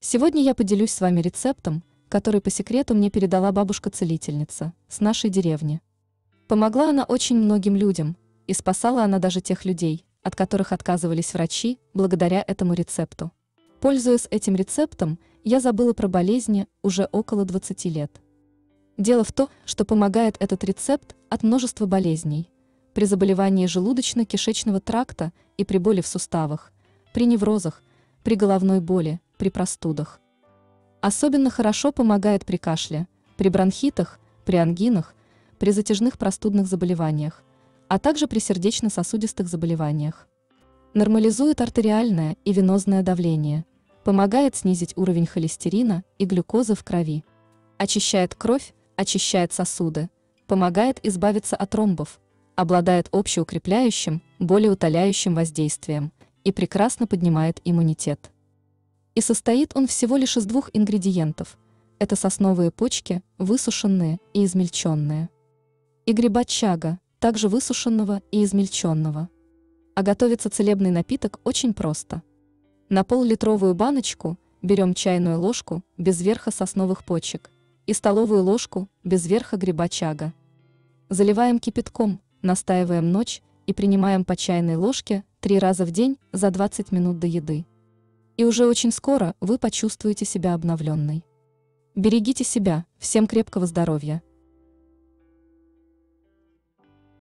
Сегодня я поделюсь с вами рецептом, который по секрету мне передала бабушка-целительница с нашей деревни. Помогла она очень многим людям, и спасала она даже тех людей, от которых отказывались врачи, благодаря этому рецепту. Пользуясь этим рецептом, я забыла про болезни уже около 20 лет. Дело в том, что помогает этот рецепт от множества болезней: при заболевании желудочно-кишечного тракта и при боли в суставах, при неврозах, при головной боли, при простудах. Особенно хорошо помогает при кашле, при бронхитах, при ангинах, при затяжных простудных заболеваниях, а также при сердечно-сосудистых заболеваниях. Нормализует артериальное и венозное давление, помогает снизить уровень холестерина и глюкозы в крови, очищает кровь, очищает сосуды, помогает избавиться от тромбов, обладает общеукрепляющим, болеутоляющим воздействием и прекрасно поднимает иммунитет. И состоит он всего лишь из двух ингредиентов. Это сосновые почки, высушенные и измельченные. И гриба чага, также высушенного и измельченного. А готовится целебный напиток очень просто. На пол-литровую баночку берем чайную ложку без верха сосновых почек и столовую ложку без верха гриба чага. Заливаем кипятком, настаиваем ночь и принимаем по чайной ложке 3 раза в день за 20 минут до еды. И уже очень скоро вы почувствуете себя обновленной. Берегите себя, всем крепкого здоровья!